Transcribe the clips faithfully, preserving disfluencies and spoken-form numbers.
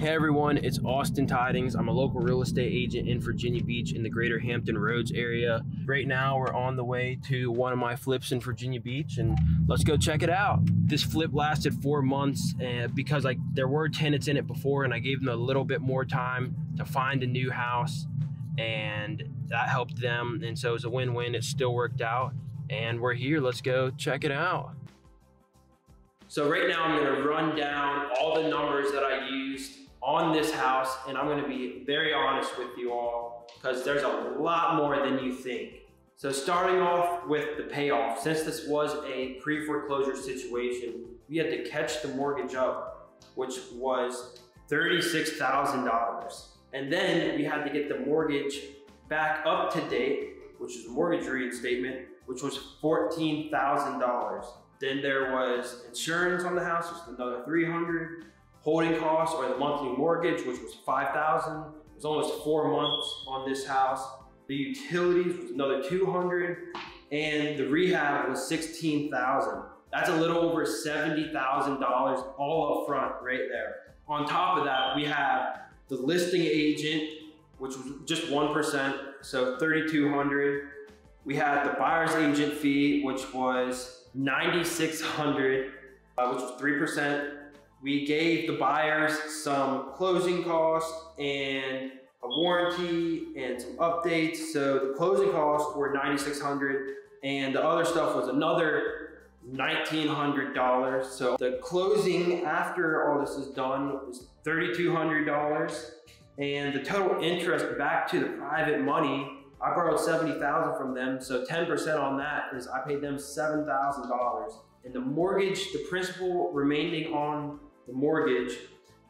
Hey everyone, it's Austin Tidings. I'm a local real estate agent in Virginia Beach in the greater Hampton Roads area. Right now we're on the way to one of my flips in Virginia Beach and let's go check it out. This flip lasted four months and because like there were tenants in it before and I gave them a little bit more time to find a new house and that helped them, and so it was a win-win. It still worked out and we're here. Let's go check it out. So right now I'm gonna run down all the numbers that I used on this house, and I'm gonna be very honest with you all because there's a lot more than you think. So starting off with the payoff, since this was a pre-foreclosure situation, we had to catch the mortgage up, which was thirty-six thousand dollars. And then we had to get the mortgage back up to date, which is a mortgage reinstatement, which was fourteen thousand dollars. Then there was insurance on the house, which was another three hundred dollars. Holding costs or the monthly mortgage, which was five thousand dollars. It was almost four months on this house. The utilities was another two hundred dollars, and the rehab was sixteen thousand dollars. That's a little over seventy thousand dollars all up front right there. On top of that, we have the listing agent, which was just one percent, so thirty-two hundred dollars. We had the buyer's agent fee, which was ninety-six hundred dollars, uh, which was three percent. We gave the buyers some closing costs and a warranty and some updates. So the closing costs were ninety-six hundred dollars and the other stuff was another nineteen hundred dollars. So the closing after all this is done was thirty-two hundred dollars, and the total interest back to the private money, I borrowed seventy thousand dollars from them. So ten percent on that is I paid them seven thousand dollars. And the mortgage, the principal remaining on the mortgage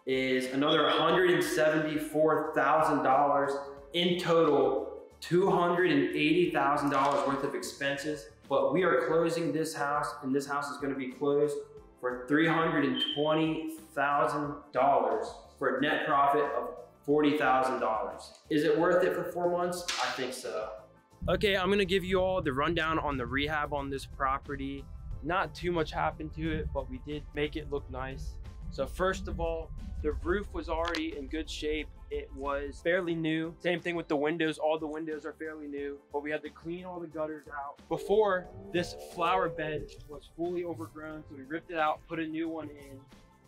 is another one hundred seventy-four thousand dollars. In total, two hundred eighty thousand dollars worth of expenses. But we are closing this house, and this house is going to be closed for three hundred twenty thousand dollars for a net profit of forty thousand dollars. Is it worth it for four months? I think so. Okay, I'm going to give you all the rundown on the rehab on this property. Not too much happened to it, but we did make it look nice. So first of all, the roof was already in good shape. It was fairly new. Same thing with the windows. All the windows are fairly new, but we had to clean all the gutters out. Before, this flower bed was fully overgrown, so we ripped it out, put a new one in.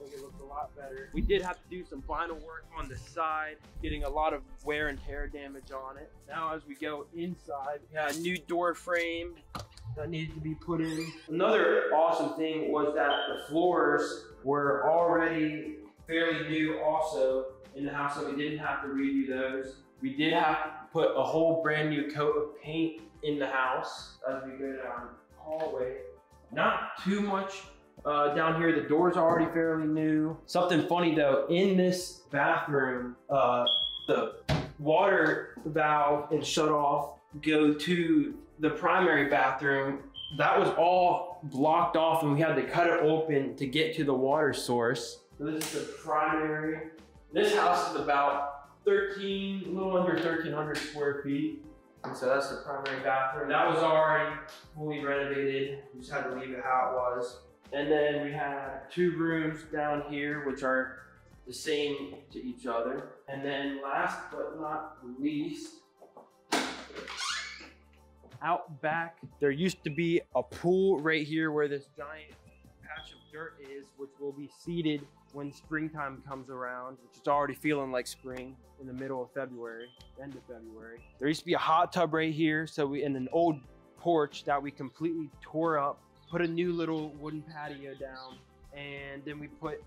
I think it looked a lot better. We did have to do some vinyl work on the side, getting a lot of wear and tear damage on it. Now as we go inside, we had a new door frame that needed to be put in. Another awesome thing was that the floors were already fairly new also in the house, so we didn't have to redo those. We did have to put a whole brand new coat of paint in the house as we go down the hallway. Not too much uh, down here. The door's already fairly new. Something funny though, in this bathroom, uh, the water valve and shut off go to the primary bathroom. That was all blocked off and we had to cut it open to get to the water source. So this is the primary. This house is about thirteen, a little under thirteen hundred square feet. And so that's the primary bathroom. That was already fully renovated. We just had to leave it how it was. And then we had two rooms down here, which are the same to each other. And then last but not least, out back, there used to be a pool right here where this giant patch of dirt is, which will be seeded when springtime comes around, which is already feeling like spring in the middle of February, end of February. There used to be a hot tub right here, so we in an old porch that we completely tore up, put a new little wooden patio down, and then we put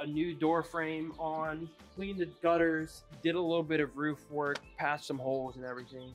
a new door frame on, cleaned the gutters, did a little bit of roof work, patched some holes and everything.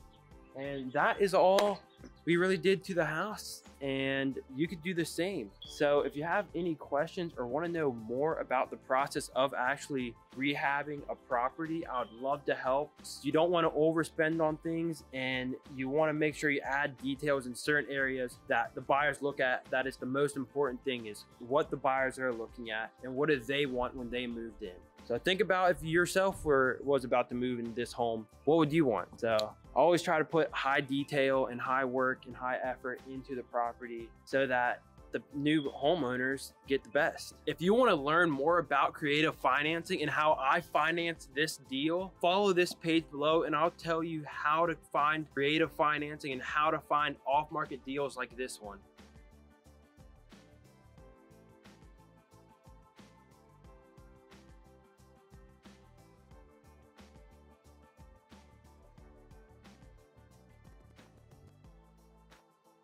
And that is all we really did to the house, and you could do the same. So if you have any questions or want to know more about the process of actually rehabbing a property, I would love to help. You don't want to overspend on things, and you want to make sure you add details in certain areas that the buyers look at. That is the most important thing, is what the buyers are looking at and what do they want when they moved in. So think about if yourself were was about to move in this home, what would you want? So I always try to put high detail and high work and high effort into the property so that the new homeowners get the best. If you want to learn more about creative financing and how I finance this deal, follow this page below and I'll tell you how to find creative financing and how to find off-market deals like this one.